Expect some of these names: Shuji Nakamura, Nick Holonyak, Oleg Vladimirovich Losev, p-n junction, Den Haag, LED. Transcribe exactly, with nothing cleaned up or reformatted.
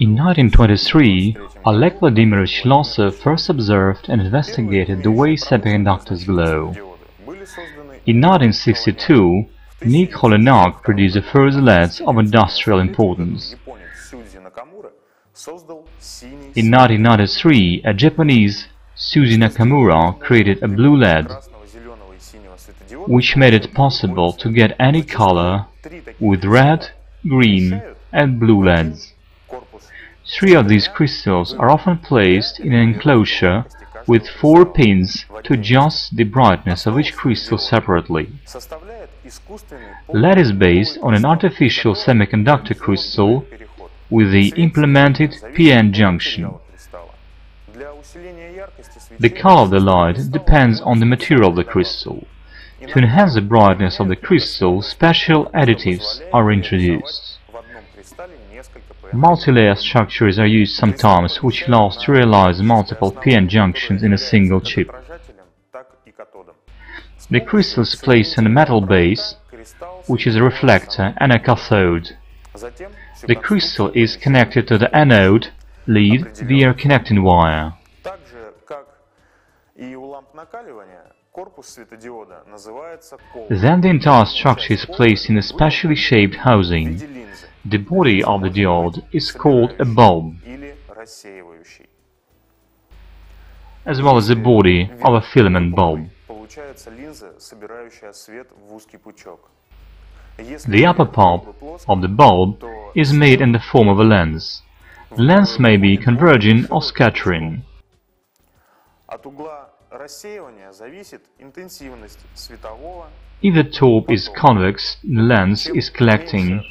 In nineteen twenty-three, Oleg Vladimirovich Losev first observed and investigated the way semiconductors glow. In nineteen sixty-two, Nick Holonyak produced the first L E Ds of industrial importance. In nineteen ninety-three, a Japanese, Shuji Nakamura, created a blue L E D, which made it possible to get any color with red, green and blue L E Ds. Three of these crystals are often placed in an enclosure with four pins to adjust the brightness of each crystal separately. L E D is based on an artificial semiconductor crystal with the implemented P N junction. The color of the light depends on the material of the crystal. To enhance the brightness of the crystal, special additives are introduced. Multi-layer structures are used sometimes, which allows to realize multiple P N junctions in a single chip. The crystal is placed on a metal base, which is a reflector and a cathode. The crystal is connected to the anode lead via a connecting wire. Then the entire structure is placed in a specially shaped housing. The body of the diode is called a bulb, as well as the body of a filament bulb. The upper part of the bulb is made in the form of a lens. The lens may be converging or scattering. If the top is convex, the lens is collecting.